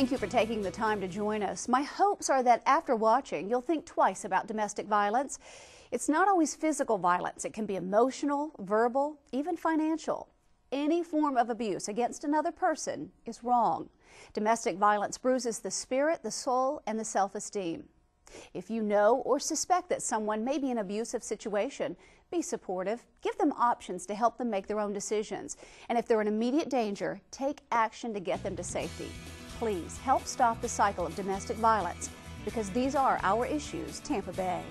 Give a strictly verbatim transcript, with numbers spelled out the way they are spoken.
Thank you for taking the time to join us. My hopes are that after watching, you'll think twice about domestic violence. It's not always physical violence. It can be emotional, verbal, even financial. Any form of abuse against another person is wrong. Domestic violence bruises the spirit, the soul, and the self-esteem. If you know or suspect that someone may be in an abusive situation, be supportive. Give them options to help them make their own decisions. And if they're in immediate danger, take action to get them to safety. Please help stop the cycle of domestic violence, because these are our issues, Tampa Bay.